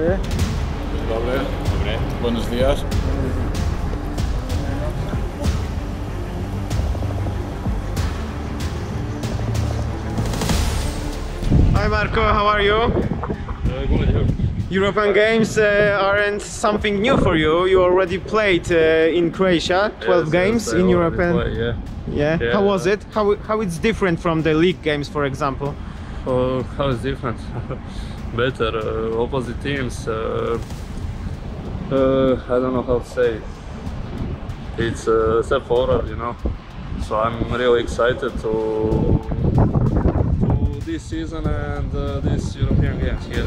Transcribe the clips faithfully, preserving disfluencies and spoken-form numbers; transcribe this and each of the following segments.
dobry. Dobry. Dobry. Buenos días. Hi Marco, how are you? Uh, good. European games uh, aren't something new for you. You already played uh, in Croatia, twelve yes, games yes, in European. Play, yeah. Yeah. yeah. How was it? How how it's different from the league games, for example? Oh, how it's different? Better, uh, opposite teams. Uh, uh, I don't know how to say it. It's a step forward, you know. So I'm really excited to to this season and uh, this European games here.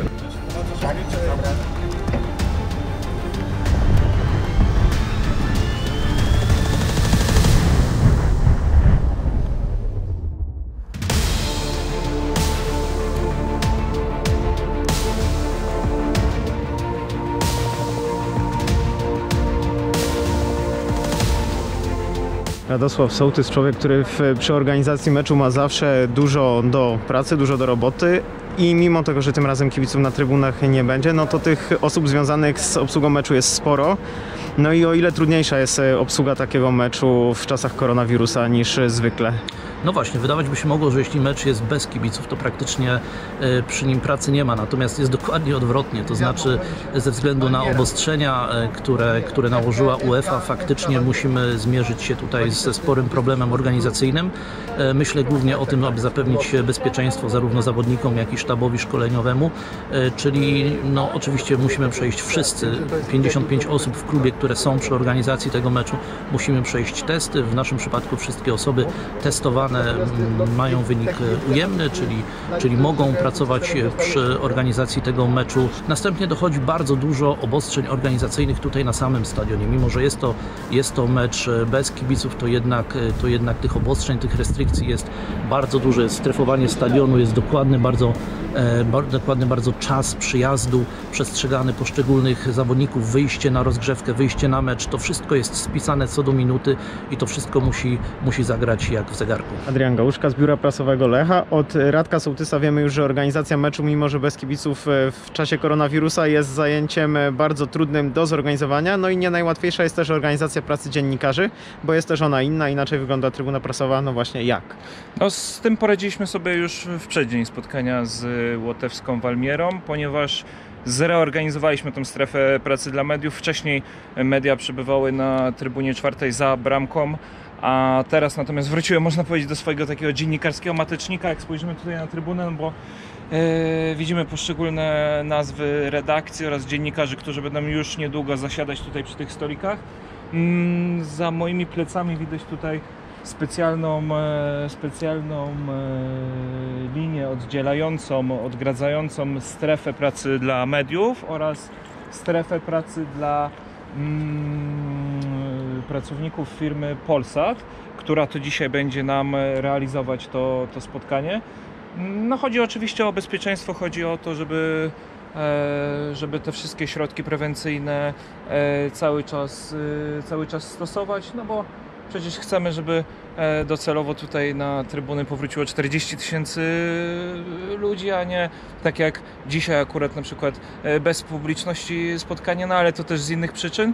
Radosław Sołtys, człowiek, który w, przy organizacji meczu ma zawsze dużo do pracy, dużo do roboty. I mimo tego, że tym razem kibiców na trybunach nie będzie, no to tych osób związanych z obsługą meczu jest sporo. No i o ile trudniejsza jest obsługa takiego meczu w czasach koronawirusa niż zwykle? No właśnie, wydawać by się mogło, że jeśli mecz jest bez kibiców, to praktycznie przy nim pracy nie ma. Natomiast jest dokładnie odwrotnie, to znaczy ze względu na obostrzenia, które, które nałożyła UEFA, faktycznie musimy zmierzyć się tutaj ze sporym problemem organizacyjnym. Myślę głównie o tym, aby zapewnić bezpieczeństwo zarówno zawodnikom, jak i sztabowi szkoleniowemu, czyli no, oczywiście musimy przejść wszyscy, pięćdziesiąt pięć osób w klubie, które są przy organizacji tego meczu, musimy przejść testy. W naszym przypadku wszystkie osoby testowane mają wynik ujemny, czyli, czyli mogą pracować przy organizacji tego meczu. Następnie dochodzi bardzo dużo obostrzeń organizacyjnych tutaj na samym stadionie. Mimo że jest to, jest to mecz bez kibiców, to jednak, to jednak tych obostrzeń, tych restrykcji jest bardzo duże. Strefowanie stadionu jest dokładne, bardzo dokładny bardzo czas przyjazdu przestrzegany poszczególnych zawodników, wyjście na rozgrzewkę, wyjście na mecz, to wszystko jest spisane co do minuty i to wszystko musi, musi zagrać jak w zegarku. Adrian Gałuszka z biura prasowego Lecha. Od Radka Sołtysa wiemy już, że organizacja meczu, mimo że bez kibiców w czasie koronawirusa, jest zajęciem bardzo trudnym do zorganizowania, no i nie najłatwiejsza jest też organizacja pracy dziennikarzy, bo jest też ona inna, inaczej wygląda trybuna prasowa, no właśnie jak? No z tym poradziliśmy sobie już w przeddzień spotkania z łotewską Walmierą, ponieważ zreorganizowaliśmy tą strefę pracy dla mediów. Wcześniej media przebywały na Trybunie Czwartej za bramką, a teraz natomiast wróciły, można powiedzieć, do swojego takiego dziennikarskiego matecznika, jak spojrzymy tutaj na trybunę, bo yy, widzimy poszczególne nazwy redakcji oraz dziennikarzy, którzy będą już niedługo zasiadać tutaj przy tych stolikach. Yy, za moimi plecami widać tutaj specjalną, specjalną linię oddzielającą, odgradzającą strefę pracy dla mediów oraz strefę pracy dla mm, pracowników firmy Polsat, która to dzisiaj będzie nam realizować to, to spotkanie. No, chodzi oczywiście o bezpieczeństwo, chodzi o to, żeby żeby te wszystkie środki prewencyjne cały czas, cały czas stosować, no bo przecież chcemy, żeby docelowo tutaj na trybuny powróciło czterdzieści tysięcy ludzi, a nie tak jak dzisiaj akurat na przykład bez publiczności spotkanie, no ale to też z innych przyczyn.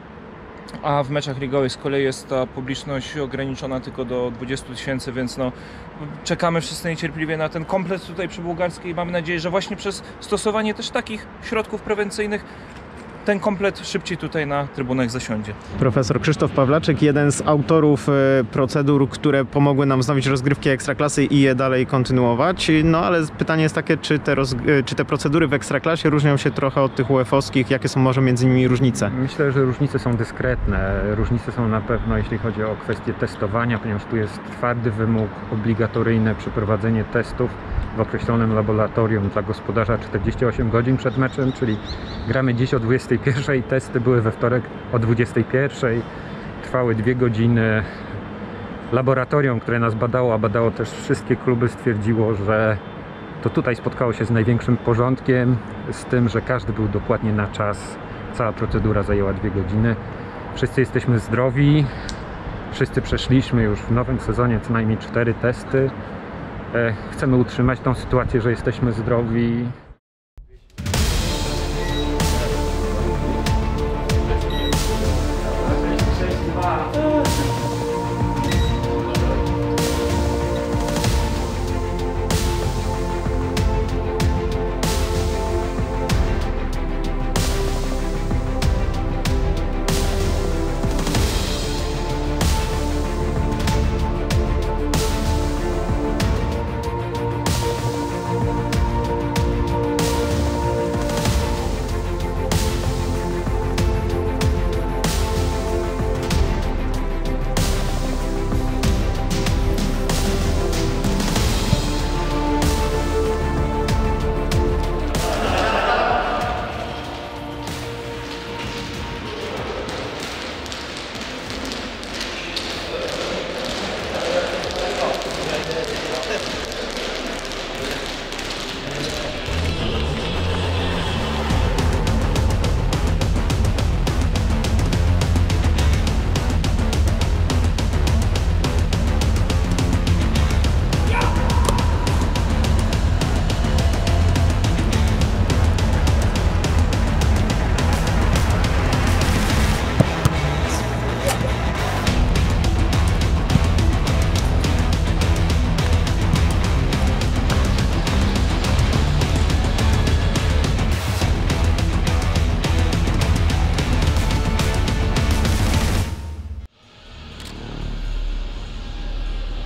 A w meczach ligowych z kolei jest ta publiczność ograniczona tylko do dwudziestu tysięcy, więc no, czekamy wszyscy niecierpliwie na ten komplet tutaj przy Bułgarskiej i mamy nadzieję, że właśnie przez stosowanie też takich środków prewencyjnych ten komplet szybciej tutaj na trybunach zasiądzie. Profesor Krzysztof Pawlaczyk, jeden z autorów procedur, które pomogły nam wznowić rozgrywki Ekstraklasy i je dalej kontynuować. No ale pytanie jest takie, czy te, czy te procedury w Ekstraklasie różnią się trochę od tych uefowskich? Jakie są może między nimi różnice? Myślę, że różnice są dyskretne. Różnice są na pewno, jeśli chodzi o kwestię testowania, ponieważ tu jest twardy wymóg, obligatoryjne przeprowadzenie testów w określonym laboratorium dla gospodarza czterdzieści osiem godzin przed meczem, czyli gramy dziś o dwudziestej pierwszej, testy były we wtorek o dwudziestej pierwszej, trwały dwie godziny. Laboratorium, które nas badało, a badało też wszystkie kluby, stwierdziło, że to tutaj spotkało się z największym porządkiem, z tym, że każdy był dokładnie na czas. Cała procedura zajęła dwie godziny. Wszyscy jesteśmy zdrowi, wszyscy przeszliśmy już w nowym sezonie co najmniej cztery testy. Chcemy utrzymać tą sytuację, że jesteśmy zdrowi.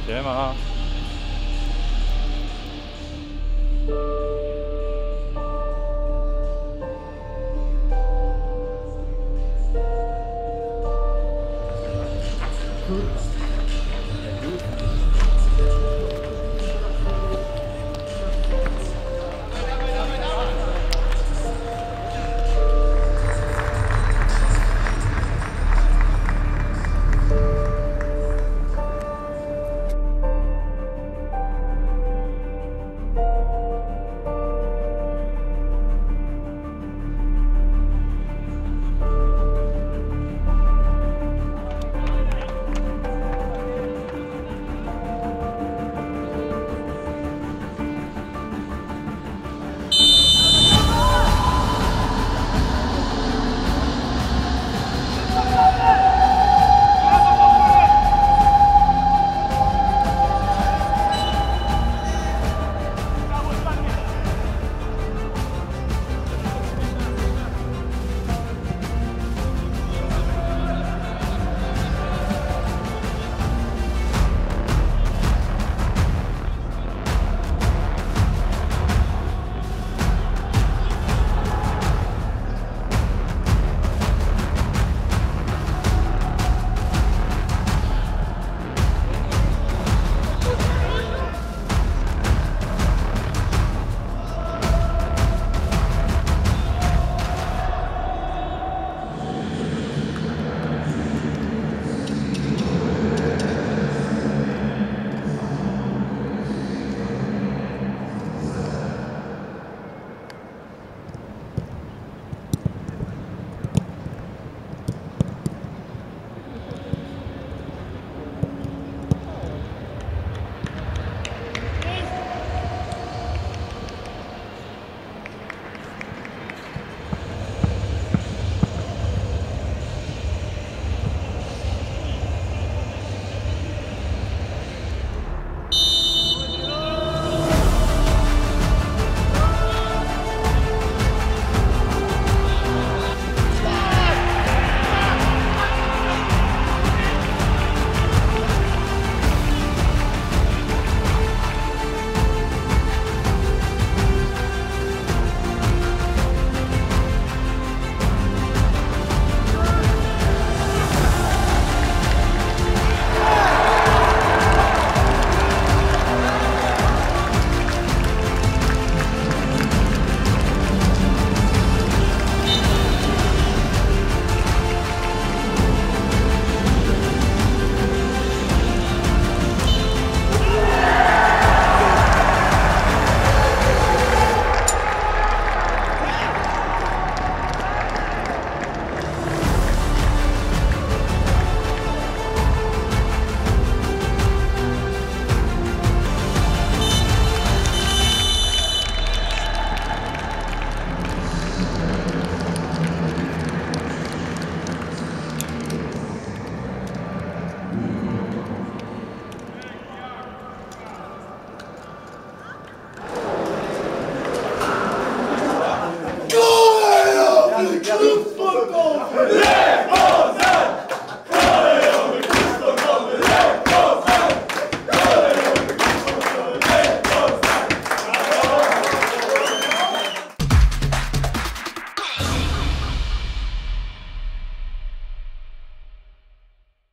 Siema.